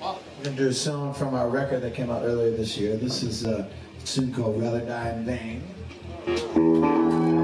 We're going to do a song from our record that came out earlier this year. This is a tune called Rather Die in Vain.